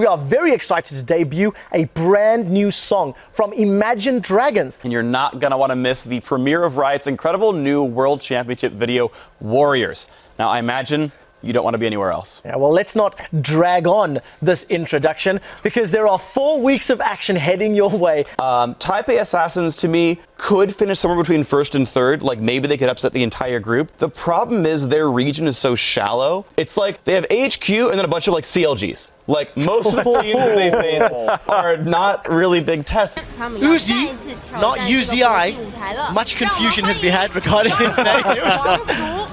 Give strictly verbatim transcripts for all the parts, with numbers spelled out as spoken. We are very excited to debut a brand new song from Imagine Dragons. And you're not gonna wanna miss the premiere of Riot's incredible new World Championship video, Warriors. Now, I imagine you don't want to be anywhere else. Yeah, well, let's not drag on this introduction because there are four weeks of action heading your way. Um, Taipei Assassins, to me, could finish somewhere between first and third. Like, maybe they could upset the entire group. The problem is their region is so shallow. It's like they have H Q and then a bunch of, like, C L Gs. Like, most of the teams they face are not really big tests. Uzi, not U Z I. Much confusion has been had regarding his name.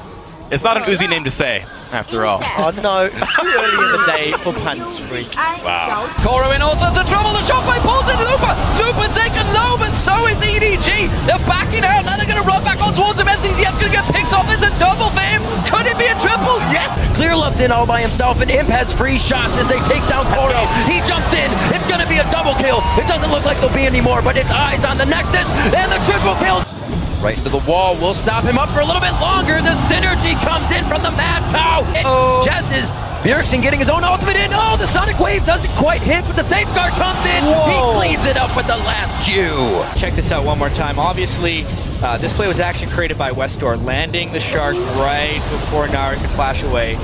It's not an Uzi name to say, after all. Oh no, it's too early in the day for pants freak. Wow. Kuro in all sorts of trouble, the shot by Paul's in Looper! Looper taken low, but so is E D G! They're backing out, now they're gonna run back on towards him, M C Z F gonna get picked off, there's a double for him! Could it be a triple? Yes! Clear loves in all by himself, and Imp has free shots as they take down Kuro. He jumps in, it's gonna be a double kill! It doesn't look like there'll be any more, but it's eyes on the Nexus, and the triple kill! Right into the wall, we'll stop him up for a little bit longer. The synergy comes in from the Mad Cow. Oh. Jess is Bjergsen getting his own ultimate in. Oh, the Sonic Wave doesn't quite hit, but the Safeguard comes in. Whoa. He cleans it up with the last Q. Check this out one more time. Obviously, uh, this play was action created by Wester, landing the Shark right before Nair could flash away.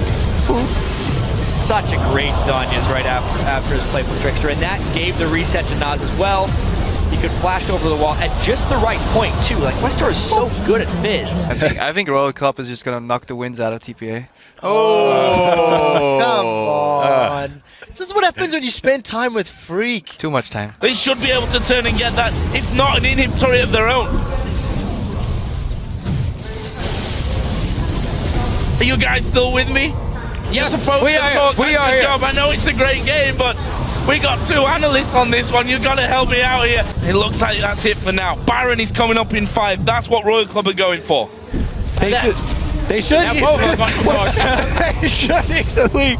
Ooh. Such a great Zanya's right after, after his play for Trickster, and that gave the reset to Nas as well. He could flash over the wall at just the right point, too. Like, Wester is so good at Fizz. I think, I think Royal Club is just going to knock the winds out of T P A. Oh! Come on. Uh. This is what happens when you spend time with Freak. Too much time. They should be able to turn and get that, if not an inhibitory of their own. Are you guys still with me? Yes, we are. We are here. I know it's a great game, but we got two analysts on this one. You've got to help me out here. It looks like that's it for now. Baron is coming up in five. That's what Royal Club are going for. They should. They should. They should easily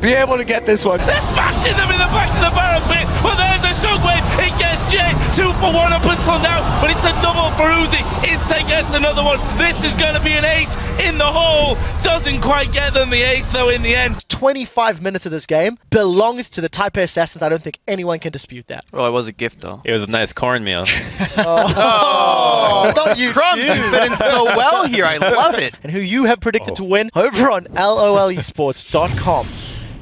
be able to get this one. They're smashing them in the back of the barrel pit. Well, there's the shockwave. It gets Jay. Two for one up until now, but it's a double for Uzi. Intake gets another one. This is going to be an ace in the hole. Doesn't quite get them the ace, though, in the end. twenty-five minutes of this game belongs to the Taipei Assassins. I don't think anyone can dispute that. Well, it was a gift, though. It was a nice cornmeal. Oh. Oh. Not you, crumbs, you fit in so well here. I love it. And who you have predicted oh. to win over on lol esports dot com.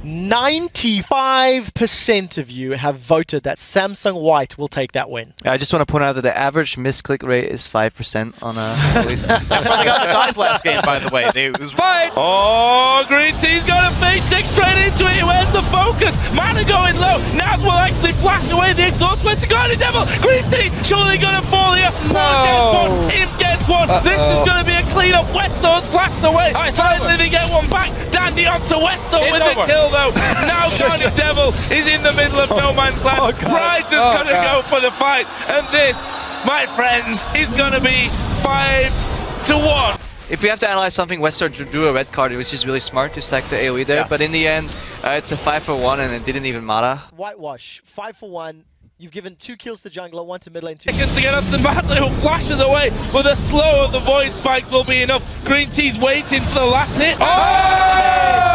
ninety-five percent of you have voted that Samsung White will take that win. I just want to point out that the average misclick rate is five percent on a police mistake. That's why they got the guys last game, by the way. They, it was fight! Oh, Green Team's got a face check straight into it. Where's the focus? Mana going low. Naz will actually flash away the exhaust. Where's the guardian devil? Green Team surely going to fall here. No. Gets one. Imp gets one. Uh-oh. This is going to be a clean-up. Westor's flashed away. All right, finally they get one back. Dandy on to Wester with a kill. Now Johnny Devil is in the middle of no man's land. Oh, Pride is oh, going to go for the fight. And this, my friends, is going to be five to one. If we have to analyze something, Wester drew a red card, which is really smart to stack the AoE there. Yeah. But in the end, uh, it's a five for one and it didn't even matter. Whitewash, five for one. You've given two kills to jungler, one to mid lane, two seconds to get up to Battle, who flashes away, but the slow of the void spikes will be enough. Green T's waiting for the last hit. Oh!